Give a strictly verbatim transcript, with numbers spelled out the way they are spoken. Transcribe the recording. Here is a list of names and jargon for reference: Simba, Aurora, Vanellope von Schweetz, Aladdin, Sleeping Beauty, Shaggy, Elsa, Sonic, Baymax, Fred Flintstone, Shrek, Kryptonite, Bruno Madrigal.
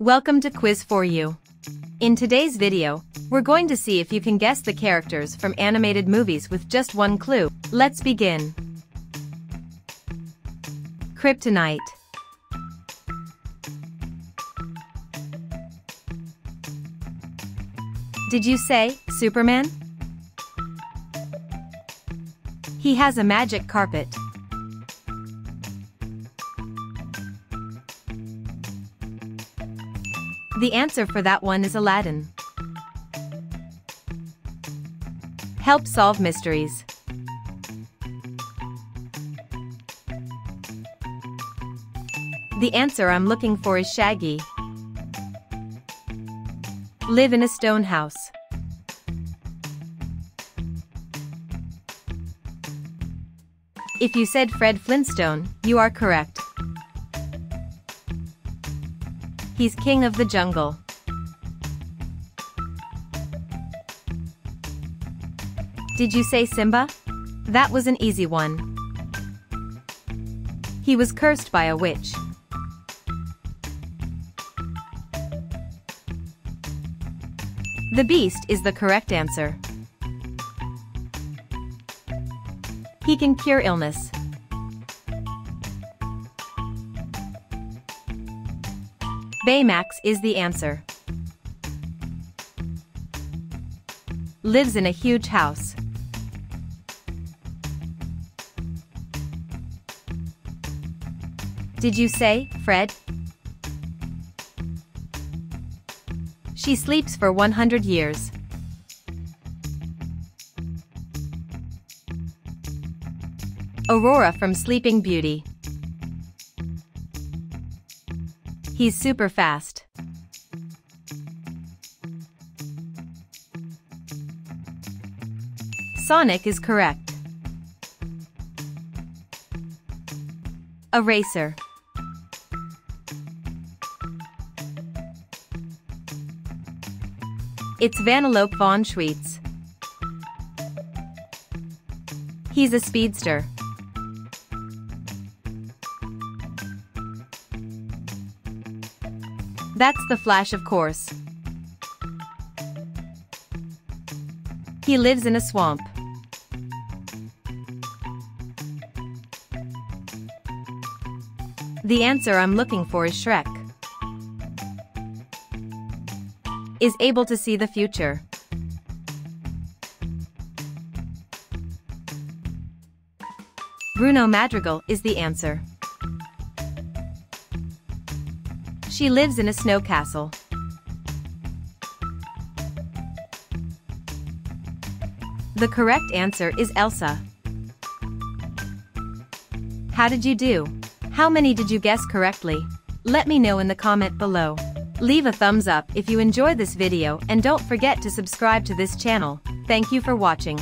Welcome to Quiz for You. In today's video, we're going to see if you can guess the characters from animated movies with just one clue. Let's begin. Kryptonite. Did you say Superman? He has a magic carpet. The answer for that one is Aladdin. Help solve mysteries. The answer I'm looking for is Shaggy. Live in a stone house. If you said Fred Flintstone, you are correct. He's king of the jungle. Did you say Simba? That was an easy one. He was cursed by a witch. The beast is the correct answer. He can cure illness. Baymax is the answer. Lives in a huge house. Did you say Fred? She sleeps for one hundred years. Aurora from Sleeping Beauty. He's super fast. Sonic is correct. A racer. It's Vanellope von Schweetz. He's a speedster. That's the Flash, of course. He lives in a swamp. The answer I'm looking for is Shrek. Is able to see the future. Bruno Madrigal is the answer. She lives in a snow castle. The correct answer is Elsa. How did you do? How many did you guess correctly? Let me know in the comment below. Leave a thumbs up if you enjoy this video and don't forget to subscribe to this channel. Thank you for watching.